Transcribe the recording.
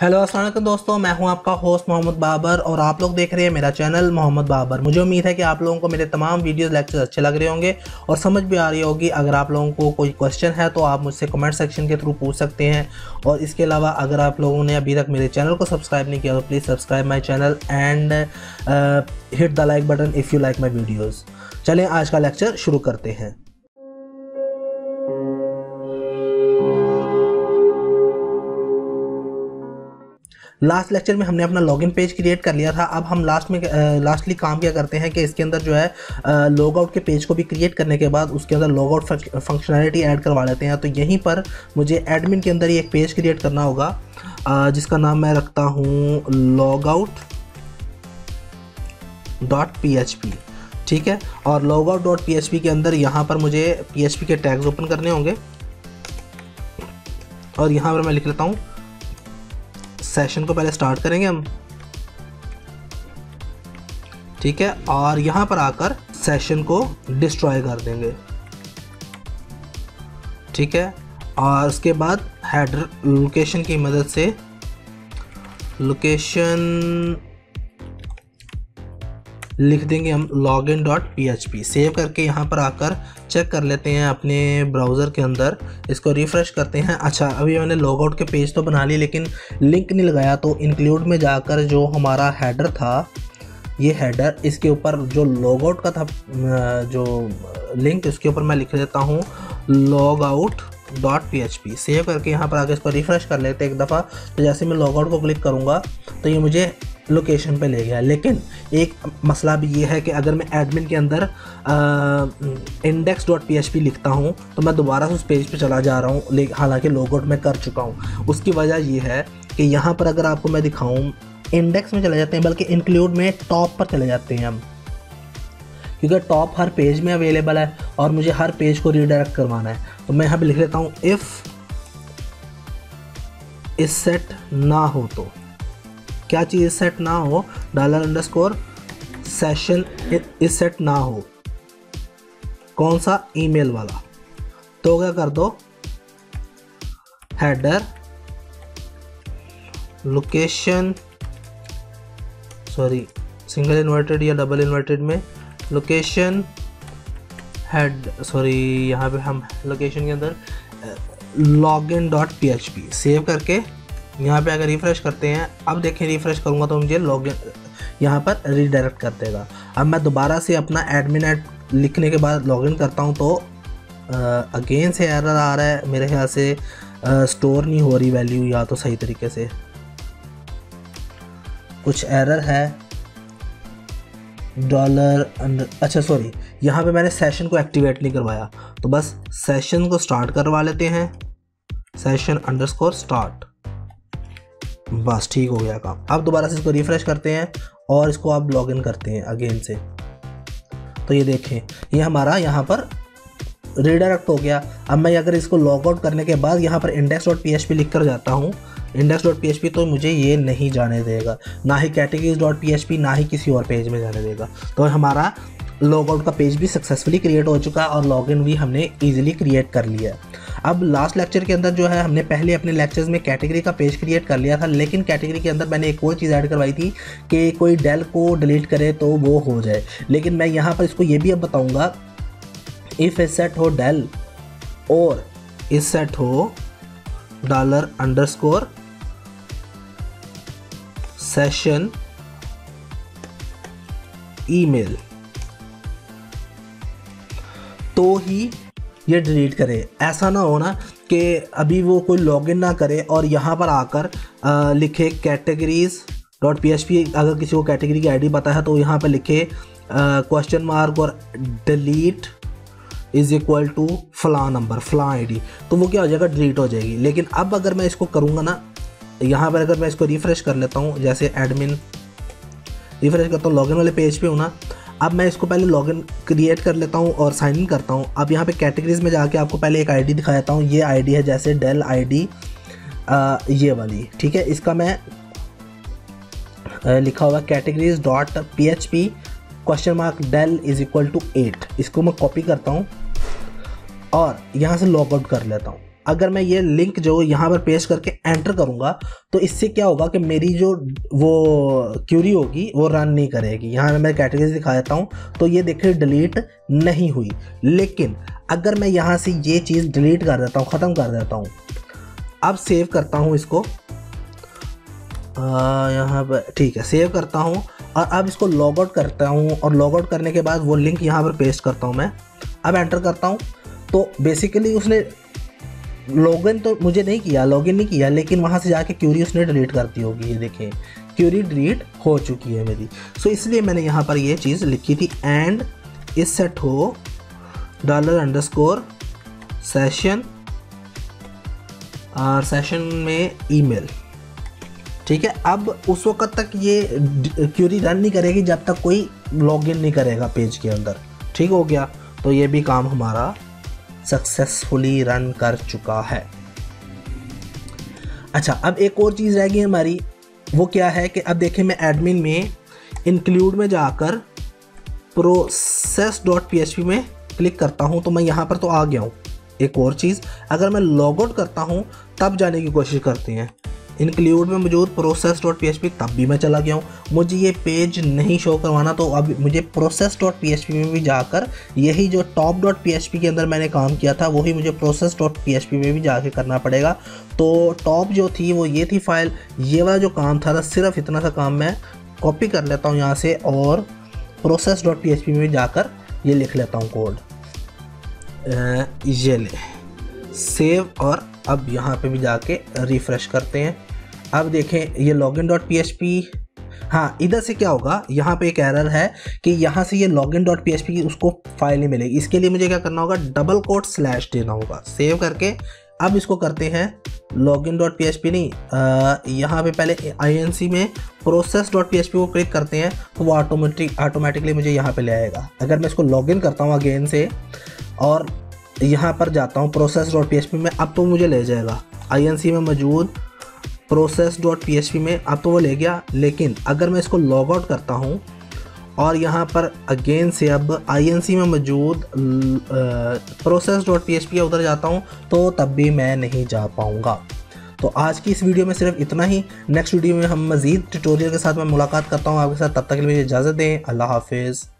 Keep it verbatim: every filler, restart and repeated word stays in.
Hello अस्सलाम वालेकुम दोस्तों, मैं हूं आपका होस्ट मोहम्मद बाबर और आप लोग देख रहे हैं मेरा चैनल मोहम्मद बाबर। मुझे उम्मीद है कि आप लोगों को मेरे तमाम वीडियोस लेक्चर्स अच्छे लग रहे होंगे और समझ भी आ रही होगी। अगर आप लोगों को कोई क्वेश्चन है तो आप मुझसे कमेंट सेक्शन के थ्रू पूछ सकते हैं। और इसके अलावा अगर आप लोगों ने अभी तक मेरे चैनल को सब्सक्राइब नहीं किया तो please subscribe my channel and hit the like button if you like my videos. चलें आज का लेक्चर शुरू करते हैं। लास्ट लेक्चर में हमने अपना लॉगिन पेज क्रिएट कर लिया था। अब हम लास्ट में लास्टली काम क्या करते हैं कि इसके अंदर जो है लॉगआउट के पेज को भी क्रिएट करने के बाद उसके अंदर लॉगआउट फंक्शनैलिटी ऐड करवा लेते हैं। तो यहीं पर मुझे एडमिन के अंदर ही एक पेज क्रिएट करना होगा जिसका नाम मैं रखता हूँ logout dot P H P, ठीक है। और logout dot P H P के अंदर यहाँ पर मुझे पी एच पी के टैग्स ओपन करने होंगे और यहाँ पर मैं लिख लेता हूँ सेशन को पहले स्टार्ट करेंगे हम, ठीक है। और यहां पर आकर सेशन को डिस्ट्रॉय कर देंगे, ठीक है। और उसके बाद हेडर लोकेशन की मदद से लोकेशन लिख देंगे हम login dot P H P. Save करके यहाँ पर आकर चेक कर लेते हैं अपने ब्राउज़र के अंदर, इसको रिफ़्रेश करते हैं। अच्छा, अभी मैंने लॉगआउट के पेज तो बना लिए लेकिन लिंक नहीं लगाया, तो इंक्लूड में जाकर जो हमारा हेडर था, ये हेडर, इसके ऊपर जो लॉगआउट का था जो लिंक, उसके ऊपर मैं लिख देता हूँ logout dot P H P. Save करके यहाँ पर आकर इसको रिफ़्रेश कर लेते हैं एक दफ़ा। तो जैसे मैं लॉगआउट को क्लिक करूँगा तो ये मुझे लोकेशन पे ले गया। लेकिन एक मसला भी ये है कि अगर मैं एडमिन के अंदर index dot P H P लिखता हूँ तो मैं दोबारा से उस पेज पे चला जा रहा हूँ, हालांकि लॉगआउट मैं कर चुका हूँ। उसकी वजह ये है कि यहाँ पर अगर आपको मैं दिखाऊँ इंडेक्स में चले जाते हैं, बल्कि इंक्लूड में टॉप पर चले जाते हैं हम, क्योंकि टॉप हर पेज में अवेलेबल है और मुझे हर पेज को रीडायरेक्ट करवाना है। तो मैं यहाँ पर लिख लेता हूँ इफ़ इस सेट ना हो, तो क्या चीज़ सेट ना हो, डॉलर अंडरस्कोर सेशन इस सेट ना हो, कौन सा, ईमेल वाला। तो क्या कर दो, header location, sorry single inverted या डबल इन्वर्टेड में लोकेशन हेड, सॉरी यहाँ पे हम लोकेशन के अंदर login dot P H P. Save करके यहाँ पे अगर रिफ़्रेश करते हैं, अब देखें रिफ़्रेश करूँगा तो मुझे लॉगिन यहाँ पर रीडायरेक्ट कर देगा। अब मैं दोबारा से अपना एडमिन ऐड लिखने के बाद लॉगिन करता हूँ तो अगेन से एरर आ रहा है, मेरे ख्याल से स्टोर नहीं हो रही वैल्यू या तो सही तरीके से, कुछ एरर है। डॉलर अंडर, अच्छा सॉरी, यहाँ पे मैंने सेशन को एक्टिवेट नहीं करवाया, तो बस सेशन को स्टार्ट करवा लेते हैं, सेशन अंडरस्कोर स्टार्ट। बस ठीक हो गया काम। अब दोबारा से इसको रिफ़्रेश करते हैं और इसको आप लॉगिन करते हैं अगेन से, तो ये देखें ये हमारा यहाँ पर रीडायरेक्ट हो गया। अब मैं अगर इसको लॉगआउट करने के बाद यहाँ पर index dot P H P लिख कर जाता हूँ index dot P H P, तो मुझे ये नहीं जाने देगा, ना ही categories dot P H P, ना ही किसी और पेज में जाने देगा। तो हमारा लॉगआउट का पेज भी सक्सेसफुली क्रिएट हो चुका है और लॉगिन भी हमने ईजिली क्रिएट कर लिया। अब लास्ट लेक्चर के अंदर जो है हमने पहले अपने लेक्चर्स में कैटेगरी का पेज क्रिएट कर लिया था, लेकिन कैटेगरी के अंदर मैंने एक और चीज़ ऐड करवाई थी कि कोई डेल को डिलीट करे तो वो हो जाए। लेकिन मैं यहाँ पर इसको ये भी अब बताऊँगा, इफ़ इस सेट हो डेल और इस सेट हो डॉलर अंडरस्कोर सेशन ईमेल तो ही ये डिलीट करे। ऐसा ना हो ना कि अभी वो कोई लॉगिन ना करे और यहाँ पर आकर आ, लिखे categories dot P H P, अगर किसी को कैटेगरी की आईडी पता है तो यहाँ पर लिखे क्वेश्चन मार्क और डिलीट इज इक्वल टू फलां नंबर फलां आईडी, तो वो क्या हो जाएगा, डिलीट हो जाएगी। लेकिन अब अगर मैं इसको करूँगा ना, यहाँ पर अगर मैं इसको रिफ़्रेश कर लेता हूँ, जैसे एडमिन रिफ़्रेश करता हूँ, लॉगिन वाले पेज पे हूँ ना। अब मैं इसको पहले लॉगिन क्रिएट कर लेता हूं और साइन इन करता हूं। अब यहां पे कैटेगरीज में जाके आपको पहले एक आईडी दिखा देता हूं, ये आईडी है जैसे डेल आईडी ये वाली, ठीक है। इसका मैं आ, लिखा हुआ categories dot P H P question mark del is equal to eight, इसको मैं कॉपी करता हूं और यहां से लॉग आउट कर लेता हूं। अगर मैं ये लिंक जो यहाँ पर पेस्ट करके एंटर करूँगा तो इससे क्या होगा कि मेरी जो वो क्यूरी होगी वो रन नहीं करेगी। यहाँ मैं मैं कैटेगरीज दिखा देता हूँ, तो ये देखिए डिलीट नहीं हुई। लेकिन अगर मैं यहाँ से ये चीज़ डिलीट कर देता हूँ, ख़त्म कर देता हूँ, अब सेव करता हूँ इसको यहाँ पर, ठीक है सेव करता हूँ और अब इसको लॉग आउट करता हूँ और लॉग आउट करने के बाद वो लिंक यहाँ पर पेस्ट करता हूँ मैं, अब एंटर करता हूँ। तो बेसिकली उसने लॉगिन तो मुझे नहीं किया, लॉगिन नहीं किया, लेकिन वहाँ से जाके क्यूरी उसने डिलीट करती होगी। ये देखें क्यूरी डिलीट हो चुकी है मेरी। सो इसलिए मैंने यहाँ पर ये चीज़ लिखी थी एंड इस सेट हो डॉलर अंडर स्कोर सेशन और सेशन में ईमेल, ठीक है। अब उस वक्त तक ये क्यूरी रन नहीं करेगी जब तक कोई लॉगिन नहीं करेगा पेज के अंदर, ठीक हो गया। तो ये भी काम हमारा सक्सेसफुली रन कर चुका है। अच्छा, अब एक और चीज़ रहेगी हमारी, वो क्या है कि अब देखें मैं एडमिन में इंक्लूड में जाकर process dot P H P में क्लिक करता हूँ तो मैं यहाँ पर तो आ गया हूँ। एक और चीज़, अगर मैं लॉग आउट करता हूँ तब जाने की कोशिश करते हैं, इंक्लूड में मौजूद process dot P H P तब भी मैं चला गया हूँ, मुझे ये पेज नहीं शो करवाना। तो अब मुझे process dot P H P में भी जाकर यही जो top dot P H P के अंदर मैंने काम किया था वही मुझे process dot P H P में भी जाके करना पड़ेगा। तो टॉप जो थी वो ये थी फाइल, ये वाला जो काम था सिर्फ इतना सा काम मैं कॉपी कर लेता हूँ यहाँ से और process dot P H P में भी जाकर ये लिख लेता हूँ कोड, ये ले सेव और अब यहाँ पे भी जाके रिफ़्रेश करते हैं। अब देखें ये login dot P H P, हाँ इधर से क्या होगा, यहाँ पे एक एरर है कि यहाँ से ये login dot P H P उसको फाइल नहीं मिलेगी। इसके लिए मुझे क्या करना होगा, डबल कोट स्लैश देना होगा सेव करके। अब इसको करते हैं login dot P H P नहीं, आ, यहाँ पे पहले आई एन सी में process dot P H P को क्लिक करते हैं तो वो ऑटोमेटिक ऑटोमेटिकली मुझे यहाँ पे ले आएगा। अगर मैं इसको लॉगिन करता हूँ अगेन से और यहाँ पर जाता हूँ process dot P H P में, अब तो मुझे ले जाएगा आई एन सी में मौजूद process dot P H P में, अब तो वो ले गया। लेकिन अगर मैं इसको लॉग आउट करता हूँ और यहाँ पर अगेन से अब आई एन सी में मौजूद process dot P H P उधर जाता हूँ तो तब भी मैं नहीं जा पाऊँगा। तो आज की इस वीडियो में सिर्फ इतना ही। नेक्स्ट वीडियो में हम मज़ीद ट्यूटोरियल के साथ मैं मुलाकात करता हूँ आपके साथ, तब तक के लिए मुझे इजाज़त दें। अल्लाह हाफिज़।